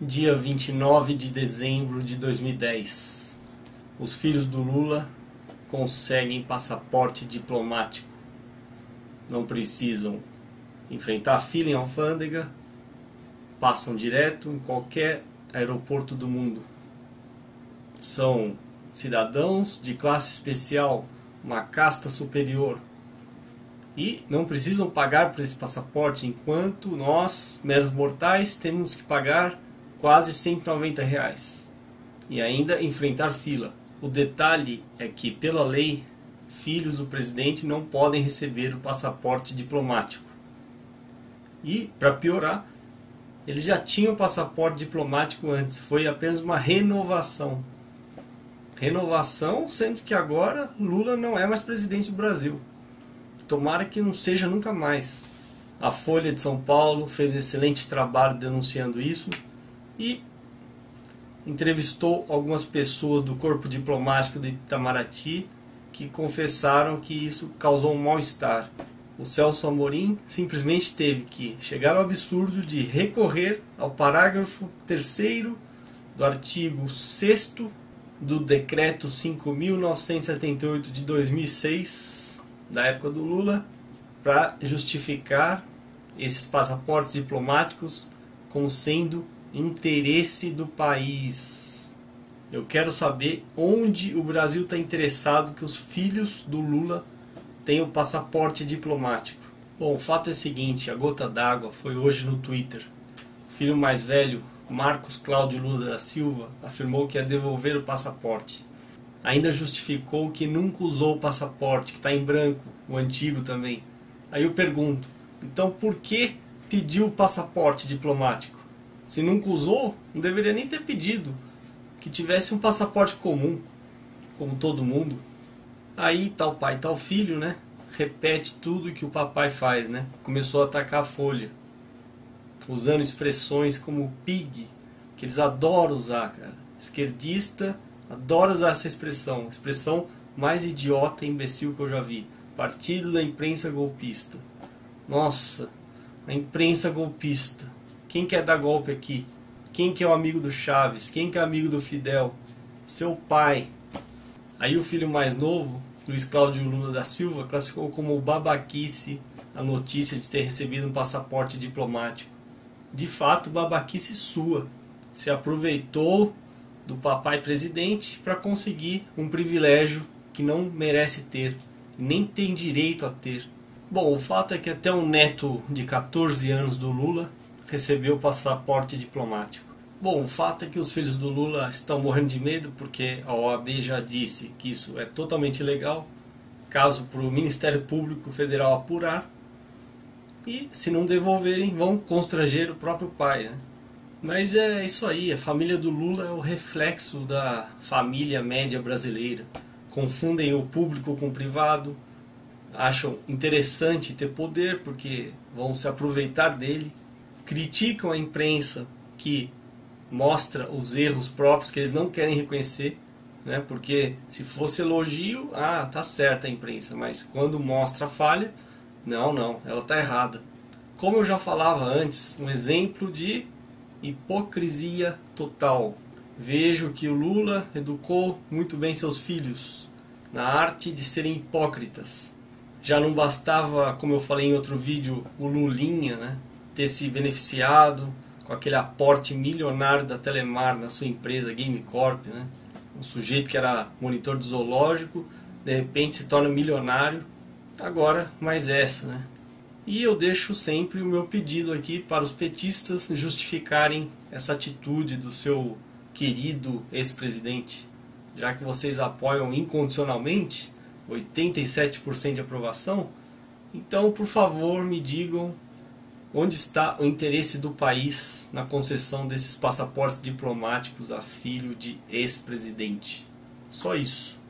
Dia 29 de dezembro de 2010. Os filhos do Lula conseguem passaporte diplomático. Não precisam enfrentar a fila em alfândega, passam direto em qualquer aeroporto do mundo. São cidadãos de classe especial, uma casta superior. E não precisam pagar por esse passaporte, enquanto nós, meros mortais, temos que pagar quase R$190 e ainda enfrentar fila. O detalhe é que, pela lei, filhos do presidente não podem receber o passaporte diplomático. E, para piorar, eles já tinham o passaporte diplomático antes, foi apenas uma renovação. Renovação, sendo que agora Lula não é mais presidente do Brasil. Tomara que não seja nunca mais. A Folha de São Paulo fez um excelente trabalho denunciando isso e entrevistou algumas pessoas do corpo diplomático de Itamaraty que confessaram que isso causou um mal-estar. O Celso Amorim simplesmente teve que chegar ao absurdo de recorrer ao parágrafo 3º do artigo 6º do decreto 5.978 de 2006, da época do Lula, para justificar esses passaportes diplomáticos como sendo interesse do país. Eu quero saber onde o Brasil está interessado que os filhos do Lula tenham o passaporte diplomático. Bom, o fato é o seguinte, a gota d'água foi hoje no Twitter. O filho mais velho, Marcos Cláudio Lula da Silva, afirmou que ia devolver o passaporte. Ainda justificou que nunca usou o passaporte, que está em branco, o antigo também. Aí eu pergunto, então por que pediu o passaporte diplomático? Se nunca usou, não deveria nem ter pedido, que tivesse um passaporte comum, como todo mundo. Aí tal pai, tal filho, né? Repete tudo que o papai faz, né? Começou a atacar a Folha, usando expressões como pig, que eles adoram usar, cara. Esquerdista adora usar essa expressão, a expressão mais idiota e imbecil que eu já vi. Partido da imprensa golpista. Nossa, a imprensa golpista. Quem quer dar golpe aqui? Quem que é o amigo do Chaves? Quem que é amigo do Fidel? Seu pai. Aí o filho mais novo, Luiz Cláudio Lula da Silva, classificou como babaquice a notícia de ter recebido um passaporte diplomático. De fato, babaquice sua. Se aproveitou do papai presidente para conseguir um privilégio que não merece ter, nem tem direito a ter. Bom, o fato é que até um neto de 14 anos do Lula recebeu o passaporte diplomático. Bom, o fato é que os filhos do Lula estão morrendo de medo porque a OAB já disse que isso é totalmente ilegal, caso para o Ministério Público Federal apurar, e se não devolverem vão constranger o próprio pai, né? Mas é isso aí, a família do Lula é o reflexo da família média brasileira. Confundem o público com o privado, acham interessante ter poder porque vão se aproveitar dele, criticam a imprensa que mostra os erros próprios que eles não querem reconhecer, né? Porque se fosse elogio, ah, tá certa a imprensa, mas quando mostra a falha, não, ela tá errada. Como eu já falava antes, um exemplo de hipocrisia total. Vejo que o Lula educou muito bem seus filhos na arte de serem hipócritas. Já não bastava, como eu falei em outro vídeo, o Lulinha, né? Ter se beneficiado com aquele aporte milionário da Telemar na sua empresa Gamecorp, né? Um sujeito que era monitor de zoológico, de repente se torna milionário, agora mais essa, né? E eu deixo sempre o meu pedido aqui para os petistas justificarem essa atitude do seu querido ex-presidente. Já que vocês apoiam incondicionalmente, 87% de aprovação, então por favor me digam onde está o interesse do país na concessão desses passaportes diplomáticos a filho de ex-presidente. Só isso.